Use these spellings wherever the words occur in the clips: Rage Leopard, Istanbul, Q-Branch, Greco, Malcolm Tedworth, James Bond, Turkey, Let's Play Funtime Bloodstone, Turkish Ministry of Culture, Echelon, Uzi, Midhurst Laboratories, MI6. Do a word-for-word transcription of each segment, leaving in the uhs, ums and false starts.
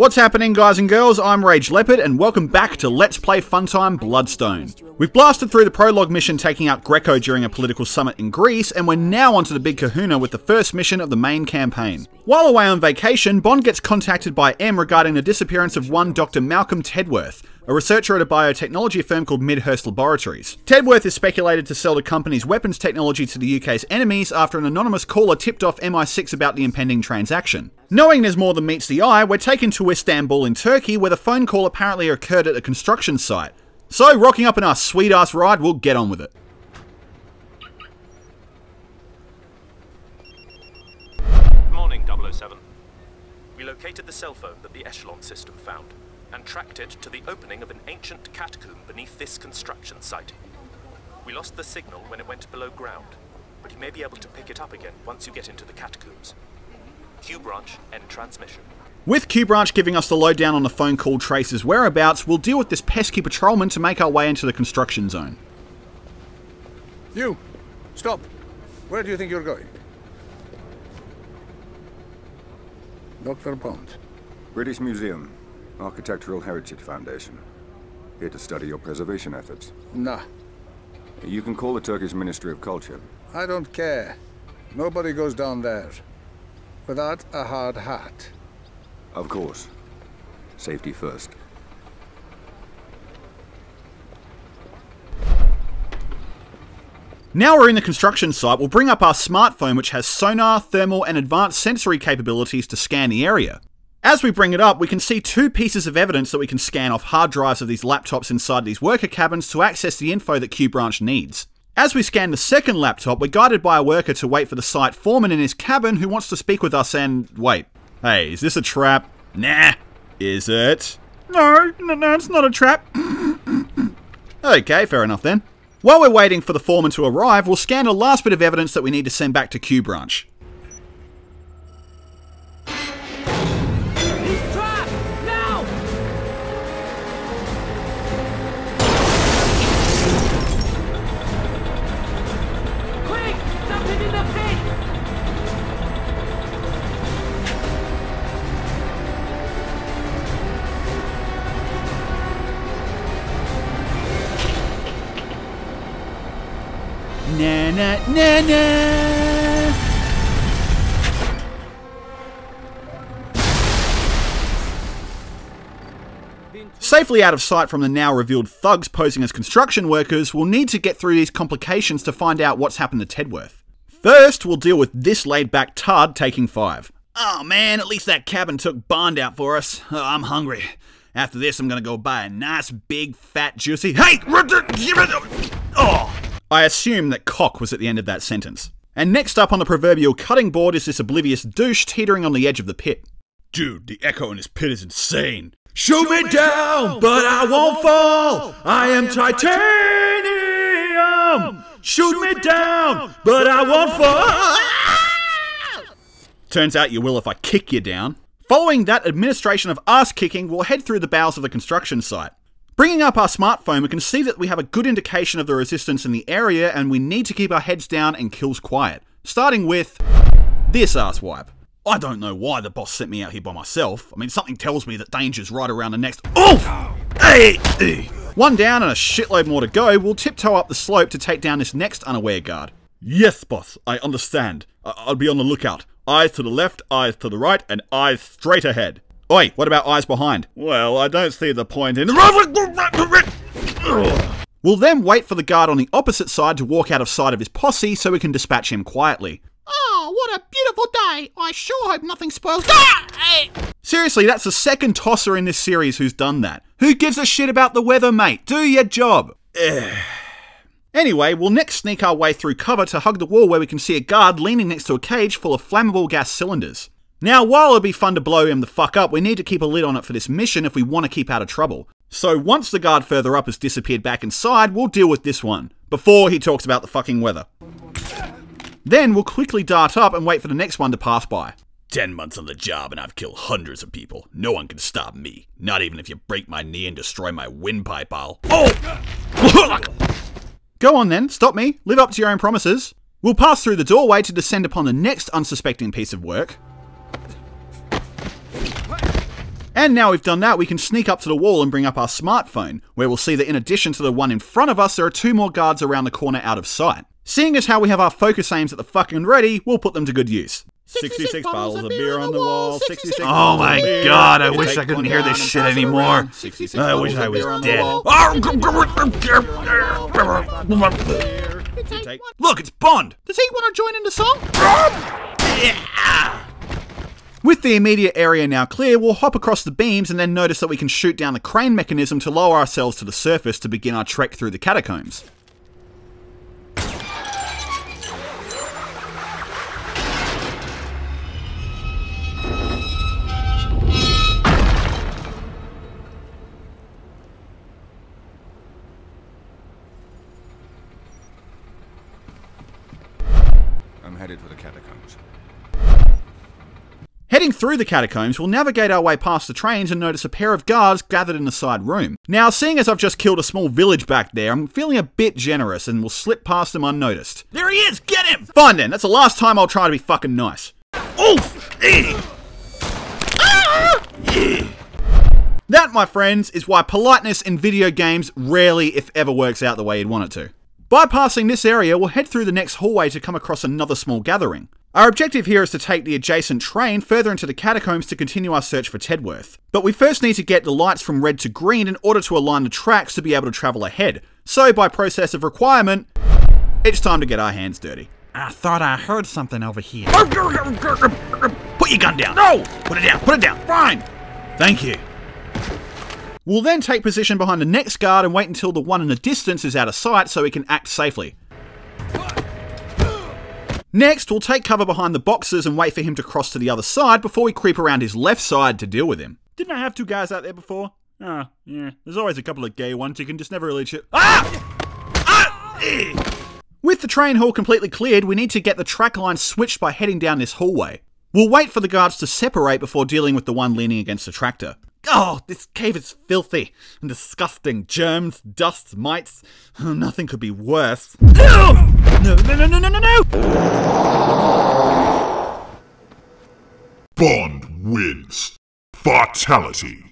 What's happening, guys and girls? I'm Rage Leopard, and welcome back to Let's Play Funtime Bloodstone. We've blasted through the prologue mission taking out Greco during a political summit in Greece, and we're now onto the big kahuna with the first mission of the main campaign. While away on vacation, Bond gets contacted by M regarding the disappearance of one Doctor Malcolm Tedworth, a researcher at a biotechnology firm called Midhurst Laboratories. Tedworth is speculated to sell the company's weapons technology to the U K's enemies after an anonymous caller tipped off M I six about the impending transaction. Knowing there's more than meets the eye, we're taken to Istanbul in Turkey, where the phone call apparently occurred at a construction site. So, rocking up in our sweet-ass ride, we'll get on with it. Morning, double oh seven. We located the cell phone that the Echelon system found, and tracked it to the opening of an ancient catacomb beneath this construction site. We lost the signal when it went below ground, but you may be able to pick it up again once you get into the catacombs. Q-Branch, end transmission. With Q-Branch giving us the lowdown on the phone call tracer's whereabouts, we'll deal with this pesky patrolman to make our way into the construction zone. You! Stop! Where do you think you're going? Doctor Bond. British Museum. Architectural Heritage Foundation. Here to study your preservation efforts. Nah. You can call the Turkish Ministry of Culture. I don't care. Nobody goes down there without a hard hat. Of course. Safety first. Now we're in the construction site, we'll bring up our smartphone, which has sonar, thermal and advanced sensory capabilities to scan the area. As we bring it up, we can see two pieces of evidence that we can scan off hard drives of these laptops inside these worker cabins to access the info that Q-Branch needs. As we scan the second laptop, we're guided by a worker to wait for the site foreman in his cabin who wants to speak with us and... wait. Hey, is this a trap? Nah. Is it? No, no, no, it's not a trap. Okay, fair enough then. While we're waiting for the foreman to arrive, we'll scan the last bit of evidence that we need to send back to Q-Branch. Na na na na. Safely out of sight from the now revealed thugs posing as construction workers, we'll need to get through these complications to find out what's happened to Tedworth. First, we'll deal with this laid-back tard taking five. Oh man, at least that cabin took Bond out for us. Oh, I'm hungry. After this, I'm gonna go buy a nice, big, fat, juicy- Hey! Oh! I assume that cock was at the end of that sentence. And next up on the proverbial cutting board is this oblivious douche teetering on the edge of the pit. Dude, the echo in this pit is insane. Shoot, Shoot me down, down, but I won't fall. I am titanium. Shoot, Shoot me down, down, but I won't fall. Turns out you will if I kick you down. Following that administration of ass-kicking, we'll head through the bowels of the construction site. Bringing up our smartphone, we can see that we have a good indication of the resistance in the area, and we need to keep our heads down and kills quiet. Starting with this asswipe. I don't know why the boss sent me out here by myself. I mean, something tells me that danger's right around the next- Oof! Hey! One down and a shitload more to go, we'll tiptoe up the slope to take down this next unaware guard. Yes, boss, I understand. I I'll be on the lookout. Eyes to the left, eyes to the right, and eyes straight ahead. Oi, what about eyes behind? Well, I don't see the point in... We'll then wait for the guard on the opposite side to walk out of sight of his posse so we can dispatch him quietly. Oh, what a beautiful day. I sure hope nothing spoils... Seriously, that's the second tosser in this series who's done that. Who gives a shit about the weather, mate? Do your job. Anyway, we'll next sneak our way through cover to hug the wall where we can see a guard leaning next to a cage full of flammable gas cylinders. Now, while it'd be fun to blow him the fuck up, we need to keep a lid on it for this mission if we want to keep out of trouble. So once the guard further up has disappeared back inside, we'll deal with this one, before he talks about the fucking weather. Then we'll quickly dart up and wait for the next one to pass by. Ten months on the job and I've killed hundreds of people. No one can stop me. Not even if you break my knee and destroy my windpipe, I'll- Oh! Go on then, stop me, live up to your own promises. We'll pass through the doorway to descend upon the next unsuspecting piece of work. And now we've done that, we can sneak up to the wall and bring up our smartphone, where we'll see that in addition to the one in front of us, there are two more guards around the corner out of sight. Seeing as how we have our focus aims at the fucking ready, we'll put them to good use. sixty-six bottles of beer on the wall, sixty-six. Oh my god, I wish I couldn't hear this shit anymore. I wish I was dead. Look, it's Bond! Does he want to join in the song? Yeah! With the immediate area now clear, we'll hop across the beams and then notice that we can shoot down the crane mechanism to lower ourselves to the surface to begin our trek through the catacombs. I'm headed for the catacombs. Heading through the catacombs, we'll navigate our way past the trains and notice a pair of guards gathered in the side room. Now, seeing as I've just killed a small village back there, I'm feeling a bit generous and will slip past them unnoticed. There he is! Get him! Fine then, that's the last time I'll try to be fucking nice. Oof! Eh. Ah! Yeah. That, my friends, is why politeness in video games rarely, if ever, works out the way you'd want it to. Bypassing this area, we'll head through the next hallway to come across another small gathering. Our objective here is to take the adjacent train further into the catacombs to continue our search for Tedworth. But we first need to get the lights from red to green in order to align the tracks to be able to travel ahead. So by process of requirement, it's time to get our hands dirty. I thought I heard something over here. Put your gun down. No! Put it down, put it down. Fine. Thank you. We'll then take position behind the next guard and wait until the one in the distance is out of sight so we can act safely. Next, we'll take cover behind the boxes and wait for him to cross to the other side before we creep around his left side to deal with him. Didn't I have two guys out there before? Ah, oh, yeah. There's always a couple of gay ones, you can just never really chip. Ah! Ah! Eh! With the train hall completely cleared, we need to get the track line switched by heading down this hallway. We'll wait for the guards to separate before dealing with the one leaning against the tractor. Oh, this cave is filthy and disgusting. Germs, dust, mites. Oh, nothing could be worse. No, no, no, no, no, no, no! Bond wins. Fatality.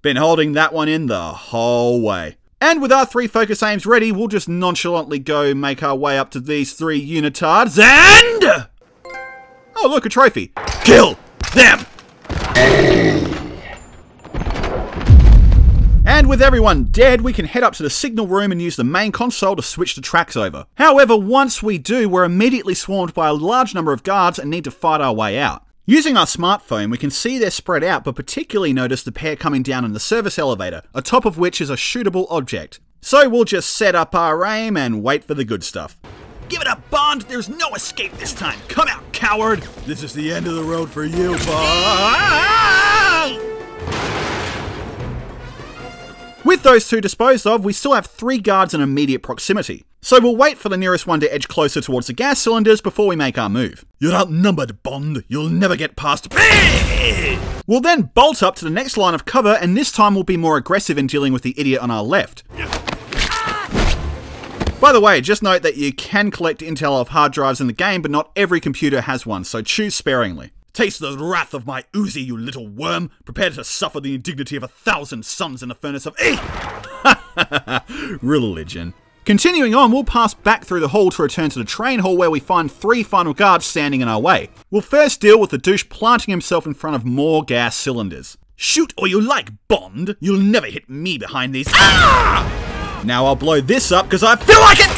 Been holding that one in the whole way. And with our three focus aims ready, we'll just nonchalantly go make our way up to these three unitards and... Oh, look, a trophy. Kill them! And with everyone dead, we can head up to the signal room and use the main console to switch the tracks over. However, once we do, we're immediately swarmed by a large number of guards and need to fight our way out. Using our smartphone, we can see they're spread out, but particularly notice the pair coming down in the service elevator, atop of which is a shootable object. So we'll just set up our aim and wait for the good stuff. Give it up, Bond! There's no escape this time! Come out, coward! This is the end of the road for you, Bond! With those two disposed of, we still have three guards in immediate proximity. So we'll wait for the nearest one to edge closer towards the gas cylinders before we make our move. You're outnumbered, Bond. You'll never get past me! We'll then bolt up to the next line of cover, and this time we'll be more aggressive in dealing with the idiot on our left. By the way, just note that you can collect intel off hard drives in the game, but not every computer has one, so choose sparingly. Taste the wrath of my Uzi, you little worm. Prepare to suffer the indignity of a thousand suns in the furnace of E! Religion. Continuing on, we'll pass back through the hall to return to the train hall where we find three final guards standing in our way. We'll first deal with the douche planting himself in front of more gas cylinders. Shoot all you like, Bond. You'll never hit me behind these. Ah! Now I'll blow this up because I feel like it!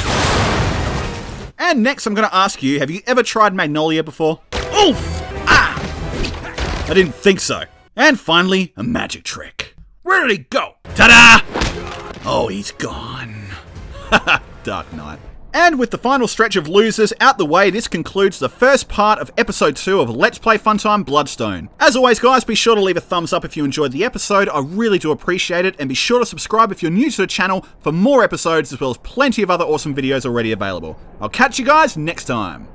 And next I'm going to ask you, have you ever tried Magnolia before? Oof! I didn't think so. And finally, a magic trick. Where did he go? Ta-da! Oh, he's gone. Haha, Dark Knight. And with the final stretch of losers out the way, this concludes the first part of episode two of Let's Play Funtime Bloodstone. As always, guys, be sure to leave a thumbs up if you enjoyed the episode. I really do appreciate it. And be sure to subscribe if you're new to the channel for more episodes, as well as plenty of other awesome videos already available. I'll catch you guys next time.